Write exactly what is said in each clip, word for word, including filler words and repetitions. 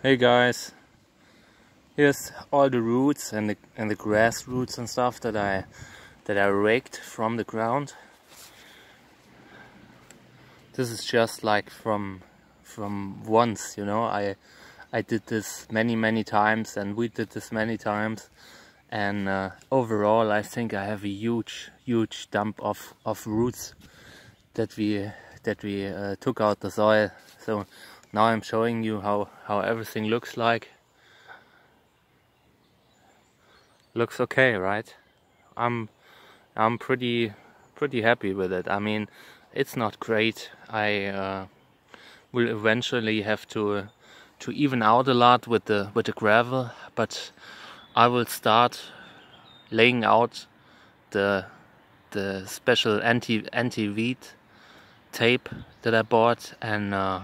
Hey guys, here's all the roots and the and the grass roots and stuff that I that I raked from the ground. This is just like from from once, you know. I I did this many many times, and we did this many times, and uh, overall I think I have a huge huge dump of of roots that we that we uh, took out the soil. So now I'm showing you how, how everything looks like. Looks okay, right? I'm I'm pretty pretty happy with it. I mean, it's not great. I uh, will eventually have to uh, to even out a lot with the with the gravel, but I will start laying out the the special anti anti-weed tape that I bought, and uh,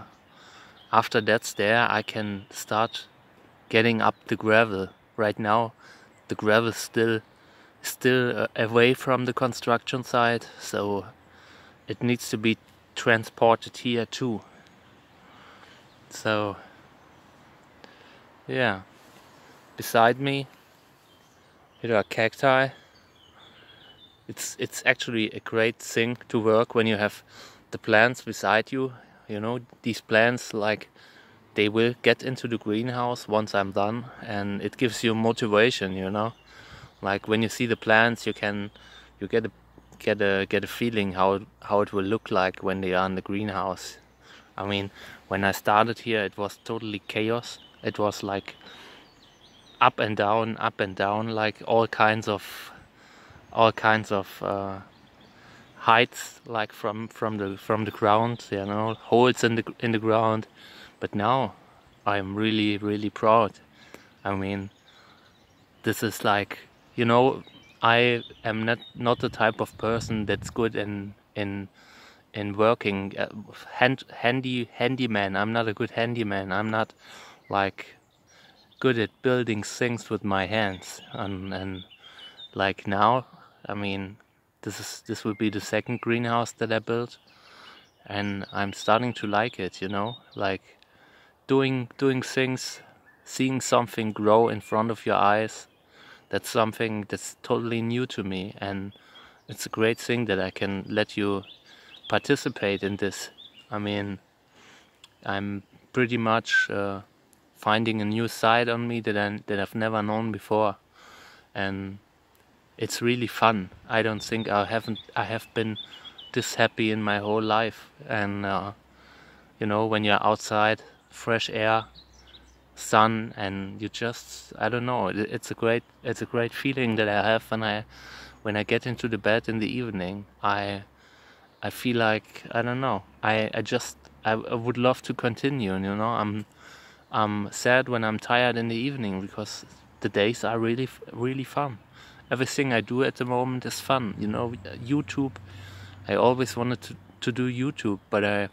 after that's there, I can start getting up the gravel. Right now, the gravel still, still uh, away from the construction site, so it needs to be transported here too. So, yeah. Beside me, here are cacti. It's it's actually a great thing to work when you have the plants beside you. You know, these plants, like, they will get into the greenhouse once I'm done, and it gives you motivation, you know, like when you see the plants, you can you get a get a get a feeling how how it will look like when they are in the greenhouse. I mean, when I started here, it was totally chaos. It was like up and down, up and down, like all kinds of all kinds of uh heights, like from from the from the ground, you know, holes in the in the ground. But now I'm really really proud. I mean, this is like, you know, I am not not the type of person that's good in in in working uh, hand handy handyman. I'm not a good handyman. I'm not like good at building things with my hands, and and like now, I mean, This is this will be the second greenhouse that I built, and I'm starting to like it, you know, like doing doing things, seeing something grow in front of your eyes. That's something that's totally new to me, and it's a great thing that I can let you participate in this. I mean, I'm pretty much uh, finding a new side on me that I, that I've never known before, and it's really fun. I don't think I haven't I have been this happy in my whole life. And uh, you know, when you're outside, fresh air, sun, and you just, I don't know, it, it's a great it's a great feeling that I have when I when I get into the bed in the evening. I I feel like, I don't know, I I just I, I would love to continue, you know. I'm I'm sad when I'm tired in the evening, because the days are really really fun. Everything I do at the moment is fun, you know. YouTube, I always wanted to, to do YouTube, but I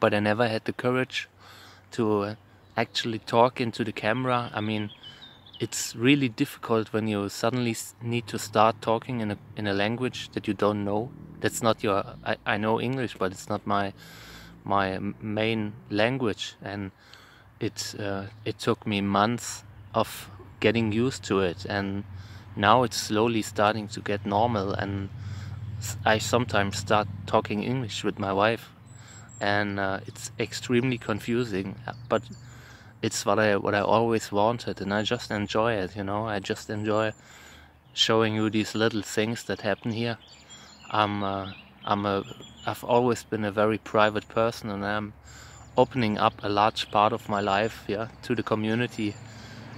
but I never had the courage to actually talk into the camera. I mean, it's really difficult when you suddenly need to start talking in a, in a language that you don't know. That's not your, I, I know English, but it's not my my main language, and it, uh, it took me months of getting used to it, and now it's slowly starting to get normal, and I sometimes start talking English with my wife, and uh, it's extremely confusing, but it's what I what I always wanted, and I just enjoy it, you know. I just enjoy showing you these little things that happen here. I'm uh, I'm a I've always been a very private person, and I'm opening up a large part of my life, yeah, to the community.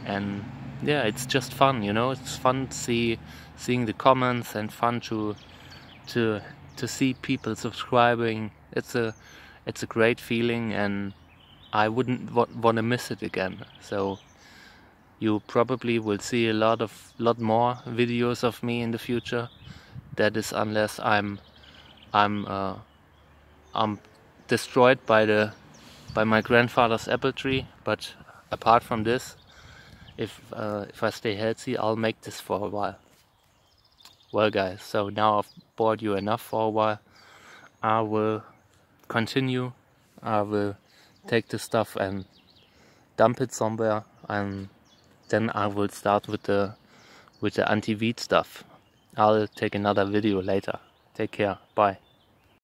And yeah, it's just fun, you know. It's fun to see seeing the comments, and fun to to to see people subscribing. It's a it's a great feeling, and I wouldn't wa want to miss it again. So you probably will see a lot of lot more videos of me in the future. That is, unless I'm I'm uh, I'm destroyed by the by my grandfather's apple tree. But apart from this, If, uh, if I stay healthy, I'll make this for a while. Well guys, so now I've bored you enough for a while. I will continue. I will take the stuff and dump it somewhere, and then I will start with the with the anti-weed stuff. I'll take another video later. Take care. Bye.